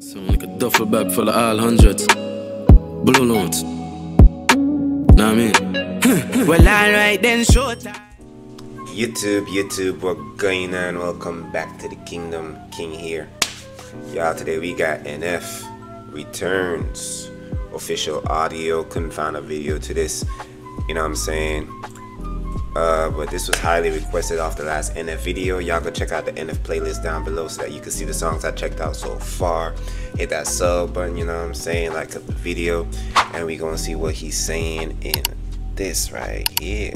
Sound like a duffel bag full of all hundreds. Blue notes. Nah, I mean. Well, alright then, short time. YouTube, what's going on? Welcome back to the kingdom. King here. Y'all, today we got NF Returns. Official audio. Couldn't find a video to this. You know what I'm saying? But this was highly requested off the last NF video. Y'all go check out the NF playlist down below so that you can see the songs I checked out so far. Hit that sub button, you know what I'm saying, like the video, and we gonna see what he's saying in this right here.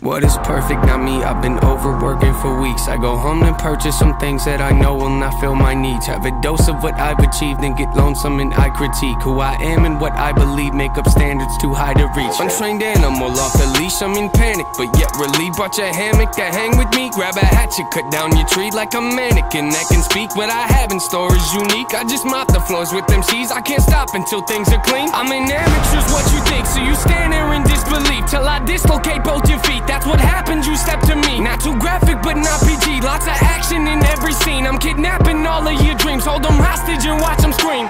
What is perfect, not me, I've been overworking for weeks. I go home and purchase some things that I know will not fill my needs. Have a dose of what I've achieved and get lonesome and I critique who I am and what I believe, make up standards too high to reach. Untrained animal off the leash, I'm in panic, but yet relief. Brought your hammock to hang with me, grab a hatchet, cut down your tree like a mannequin that can speak. What I have in store is unique, I just mop the floors with them cheese. I can't stop until things are clean. I'm an amateur's what you think, so you stand there in disbelief till I dislocate both your feet. That's what happened, you step to me. Not too graphic, but not PG. Lots of action in every scene. I'm kidnapping all of your dreams. Hold them hostage and watch them scream.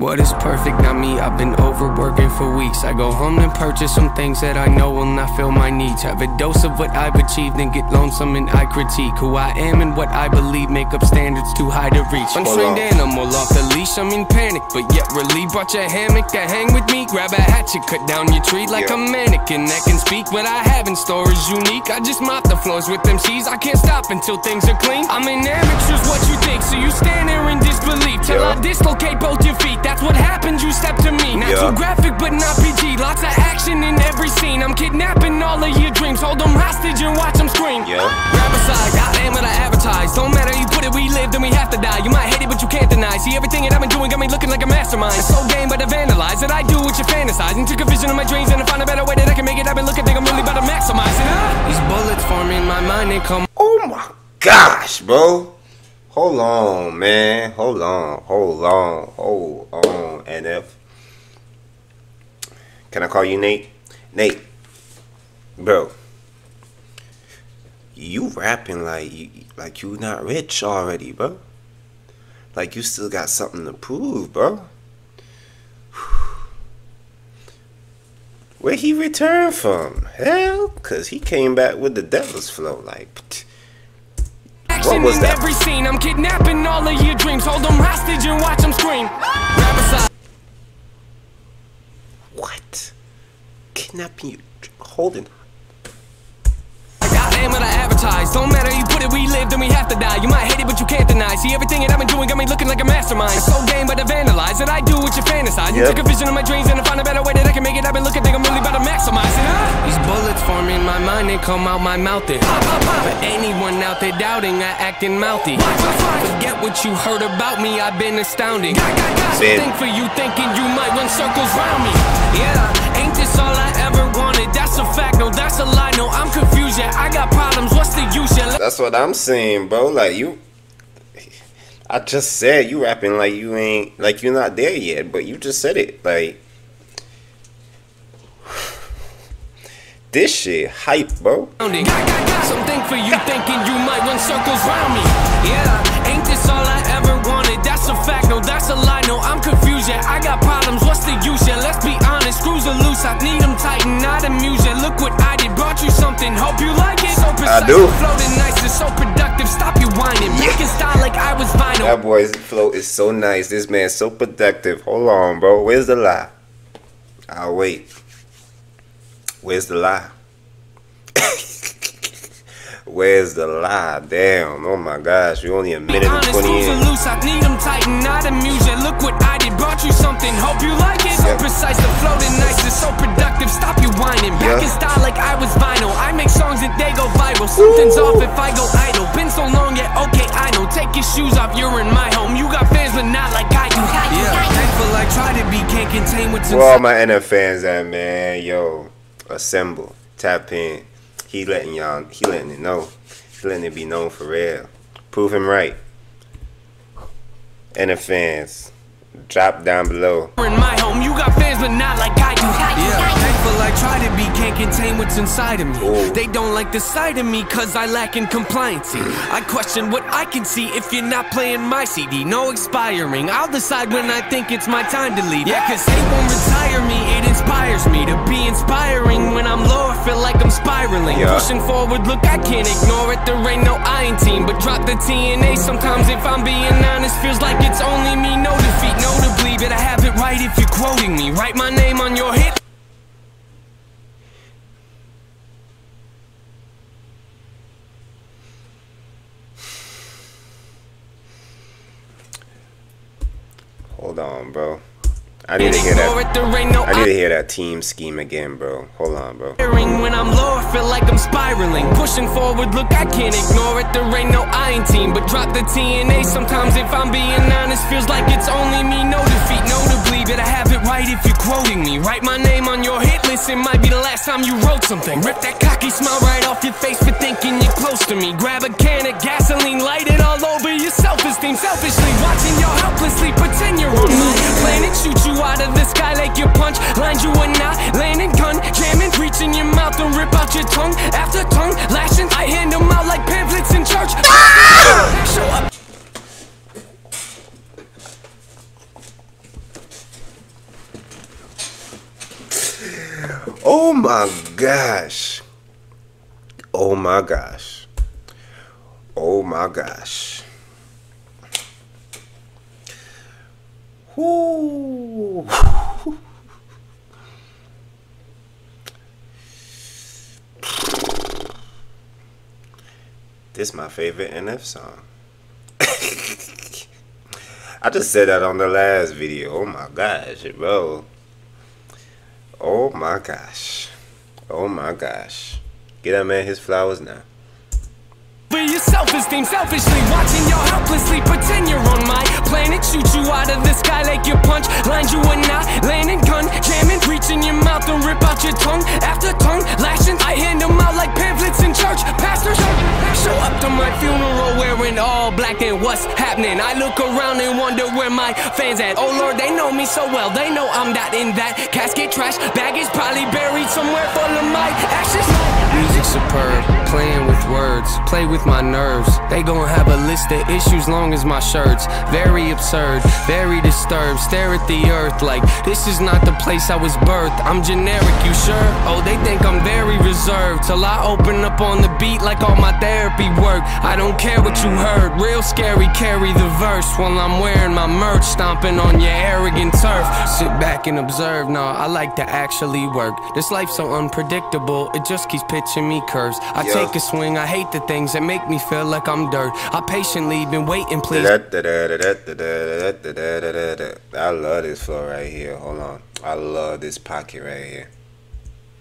What is perfect, not me, I've been overworking for weeks. I go home and purchase some things that I know will not fill my needs. Have a dose of what I've achieved and get lonesome and I critique who I am and what I believe, make up standards too high to reach. Untrained animal off the leash, I'm in panic, but yet relief. Brought your hammock to hang with me, grab a hatchet, cut down your tree like a mannequin that can speak. What I have in store is unique, I just mop the floors with them cheese. I can't stop until things are clean. I'm an amateur's what you think, so you stand there in disbelief till I dislocate both your feet. That's what happened, you step to me. Not too graphic, but not PG. Lots of action in every scene. I'm kidnapping all of your dreams. Hold them hostage and watch them scream. Grab a side, I am what I advertise. Don't matter, you put it, we live, then we have to die. You might hate it, but you can't deny. See, everything that I've been doing got me looking like a mastermind. It's so game, but I vandalize that I do what you fantasize. And took a vision of my dreams and I find a better way that I can make it. I've been looking, think I'm really about to maximize it. These bullets form in my mind, they come. Oh my gosh, bro. Hold on, man. Hold on, NF. Can I call you Nate? Nate, bro. You rapping like you not rich already, bro. Like you still got something to prove, bro. Where he returned from? Hell, cause he came back with the devil's flow, like. What was that? Every scene, I'm kidnapping all of your dreams. Hold them hostage and watch them scream. What? Kidnapping you? Holding. I am what I advertise. Don't matter, you put it, we live, then we have to die. You might hate it, but you can't deny. See, everything that I've been doing got me looking like a mastermind. It's so game, but I vandalize that I do what you fantasize. You took a vision of my dreams and I find a better way that I can make it. I've been looking, think I'm really about to maximize it. These bullets form in my mind, they come out my mouth. For anyone out there doubting, I acting mouthy. Forget what you heard about me, I've been astounding. Got something for you thinking you might run circles round me. Ain't this all I ever wanted? That's a fact, no, that's a lie, no, I'm confused, yeah, I got problems, what's the use? That's what I'm saying, bro. Like you, I just said you rapping like you ain't, like you're not there yet, but you just said it. Like this shit hype, bro. Got something for you thinking you might run circles round me. Ain't this all I ever wanted? That's a fact, no, that's a lie, no, I'm confused, yeah, I got problems, what's the use? Yeah, let's be honest, screws are loose, I need them tighten, not amuse, yeah, look what I did, brought you something, hope you like it. So precise, I do. Floating nice, it's so productive, stop you whining, make it style like I was vinyl. That boy's flow is so nice, this man's so productive. Hold on, bro, where's the lie? I'll wait. Where's the lie? Where's the lie? Damn, oh my gosh, you only a minute and 20 in. Loose, I need them tighten, not amusing. Look what I did, brought you something, hope you like it. So precise, the flow is nice, it's so productive, stop you whining. Back in style like I was vinyl, I make songs and they go viral. Something's off if I go idle, been so long yet, okay, I know. Take your shoes off, you're in my home, you got fans but not like I do. Thankful I try to be, can't contain what's inside. Where all my NF fans at, man? Yo, assemble, tap in. He letting y'all, he letting it know. He letting it be known for real. Prove him right. And the fans, drop down below. In my home, you got fans, but not like I do. Thankful I try to be, can't contain what's inside of me. They don't like the side of me, cause I lack in compliancy. I question what I can see if you're not playing my CD. No expiring, I'll decide when I think it's my time to leave. Yeah, cause hate won't retire me, it inspires me to be inspiring. When I'm low, I feel like I'm spiraling. Pushing forward, look, I can't ignore it. There ain't no I in team, but drop the TNA. Sometimes if I'm being honest, feels like it's only me. No defeat, no to believe it. I have it right if you're quoting me. Write my name on your hit. Hold on, bro. I need to hear that. I need to hear that team scheme again, bro. Hold on, bro. When I'm low, I feel like I'm spiraling. Pushing forward, look, I can't ignore it. There ain't no I in team, but drop the TNA. Sometimes if I'm being honest, feels like it's only me. No defeat, no to believe it. I have it right if you're quoting me. Write my name on your hit list. It might be the last time you wrote something. Rip that cocky smile right off your face for thinking you're close to me. Grab a can of gasoline, light it all over your self-esteem. Selfishly watching y'all helplessly pretend you're on my planet. Shoot you out of the sky like your punch lines, you and I landing gun jamming, reaching your mouth and rip out your tongue after tongue lashing. I hand them out like pamphlets in church. Show up. Oh my gosh, oh my gosh, oh my gosh. Ooh. This is my favorite NF song. I just said that on the last video. Oh my gosh, bro. Oh my gosh. Oh my gosh. Get that man his flowers now. For your self-esteem, selfishly watching y'all helplessly pretend you're on my planet. Shoot you out of the sky like your punch lines, you and I landing gun jamming, reaching your mouth and rip out your tongue after tongue lashing. I hand them out like pamphlets in church. Pastors show up to my funeral wearing all black, and what's happening? I look around and wonder where my fans at. Oh Lord, they know me so well, they know I'm not in that casket. Trash bag is probably buried somewhere full of my ashes. Music superb, playing with words, play with my nerves. They gon' have a list of issues long as my shirts. Very absurd, very disturbed, stare at the earth like this is not the place I was birthed. I'm generic, you sure? Oh, they think I'm very reserved till I open up on the beat like all my therapy work. I don't care what you heard, real scary, carry the verse while I'm wearing my merch, stomping on your arrogant turf. Sit back and observe, nah, I like to actually work. This life's so unpredictable, it just keeps pitching me curves. I take a swing, I hate the things that make me feel like I'm dirt. I patiently been waiting, please. I love this flow right here. Hold on, I love this pocket right here.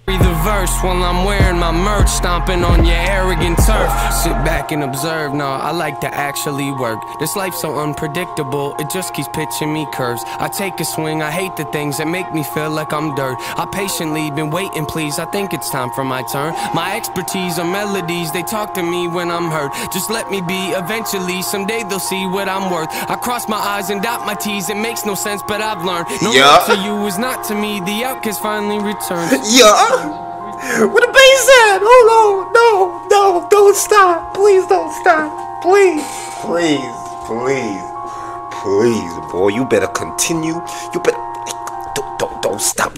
The verse while I'm wearing my merch, stomping on your arrogant turf. Sit back and observe, nah, I like to actually work. This life's so unpredictable, it just keeps pitching me curves. I take a swing, I hate the things that make me feel like I'm dirt. I patiently been waiting, please, I think it's time for my turn. My expertise are melodies, they talk to me when I'm hurt. Just let me be, eventually, someday they'll see what I'm worth. I cross my I's and dot my T's, it makes no sense, but I've learned. No love to you is not to me, the outcast finally returns. With the bass at? Hold on, no, don't stop. Please don't stop. Please, boy, you better continue. You better don't stop.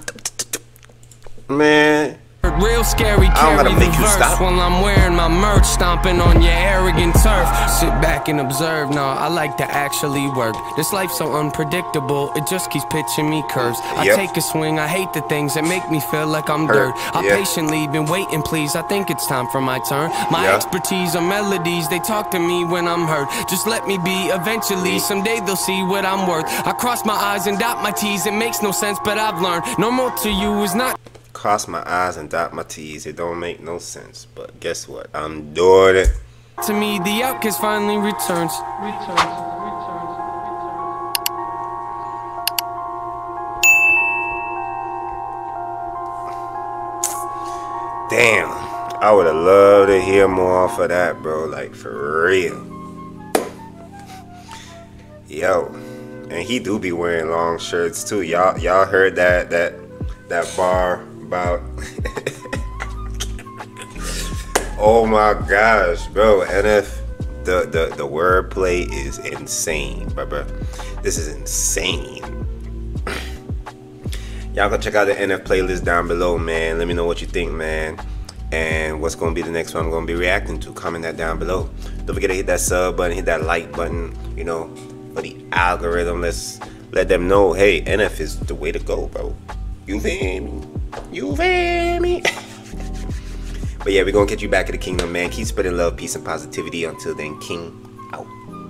Man. word, real scary. Carry the verse while I'm wearing my merch, stomping on your arrogant turf. Sit back and observe, nah, I like to actually work. This life's so unpredictable, it just keeps pitching me curves. I take a swing, I hate the things that make me feel like I'm dirt. I patiently been waiting, please, I think it's time for my turn. My expertise are melodies, they talk to me when I'm hurt. Just let me be, eventually, someday they'll see what I'm worth. I cross my I's and dot my T's, it makes no sense, but I've learned. Normal to you is not... Cross my I's and dot my T's, it don't make no sense, but guess what? I'm doing it. To me, the outcast finally returns. Damn, I would have loved to hear more off of that, bro, like for real. Yo, and he do be wearing long shirts too. Y'all heard that bar about oh my gosh, bro, NF, the wordplay is insane, bro. This is insane. Y'all go check out the NF playlist down below, man. Let me know what you think, man. And what's going to be the next one I'm going to be reacting to. Comment that down below. Don't forget to hit that sub button. Hit that like button. You know, for the algorithm. Let's let them know, hey, NF is the way to go, bro. You feel me? You feel me? But yeah, we're going to get you back at the kingdom, man. Keep spreading love, peace, and positivity. Until then, King out.